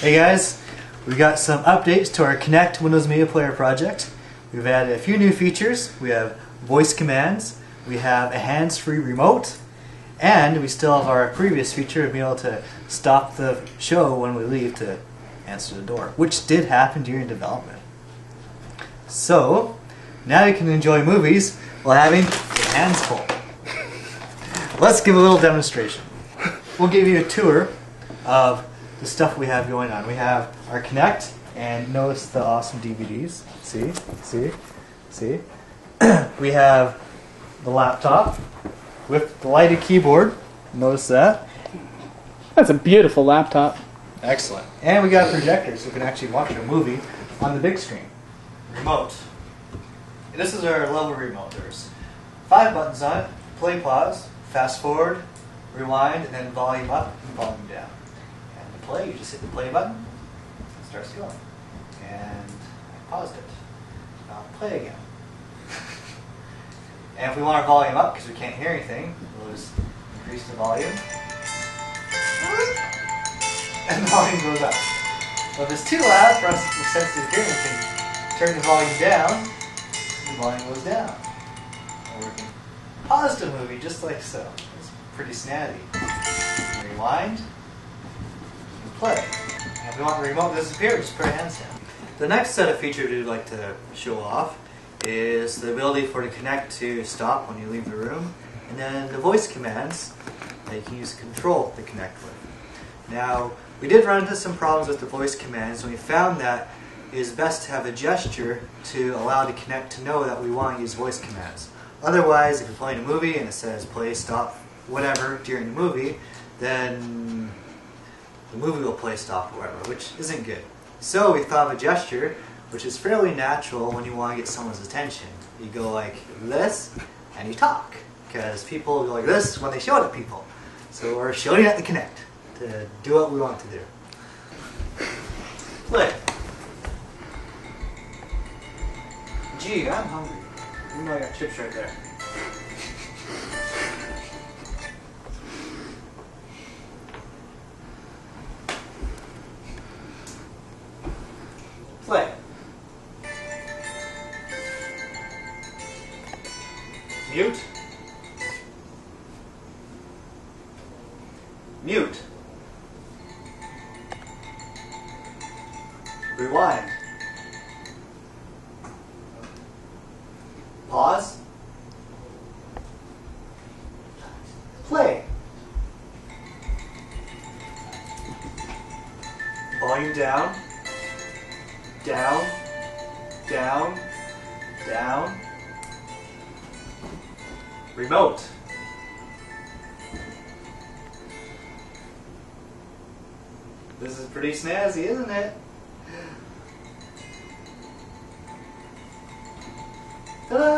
Hey guys, we've got some updates to our Kinect Windows Media Player project. We've added a few new features. We have voice commands, we have a hands-free remote, and we still have our previous feature of being able to stop the show when we leave to answer the door, which did happen during development. So, now you can enjoy movies while having your hands full. Let's give a little demonstration. We'll give you a tour of the stuff we have going on. We have our Kinect, and notice the awesome DVDs. See? We have the laptop with the lighted keyboard. Notice that. That's a beautiful laptop. Excellent. And we got a projector, so we can actually watch a movie on the big screen. Remote. This is our level remote. There's 5 buttons on it: play, pause, fast forward, rewind, and then volume up and volume down. And to play, you just hit the play button, it starts going. And I paused it. Now I'll play again. And if we want our volume up because we can't hear anything, we'll just increase the volume. And the volume goes up. So if it's too loud for us to sense the hearing, we can turn the volume down. The volume goes down. And we can pause the movie just like so. It's pretty snazzy. Rewind and play. And if we want the remote to disappear, just put our hands down. The next set of features we'd like to show off is the ability for the Kinect to stop when you leave the room, and then the voice commands that you can use to control the Kinect with. Now, we did run into some problems with the voice commands, and we found that it is best to have a gesture to allow the Kinect to know that we want to use voice commands. Otherwise, if you're playing a movie and it says play, stop, whatever during the movie, then the movie will play, stop, whatever, which isn't good. So we thought of a gesture, which is fairly natural when you want to get someone's attention. You go like this, and you talk, because people go like this when they shout at people. So we're shouting at the Kinect to do what we want to do. Play. Gee, I'm hungry. You know I got chips right there. Play. Mute. Mute. Rewind. Pause. Play. Volume down. Down. Down. Down. Remote. This is pretty snazzy, isn't it? Ta-da!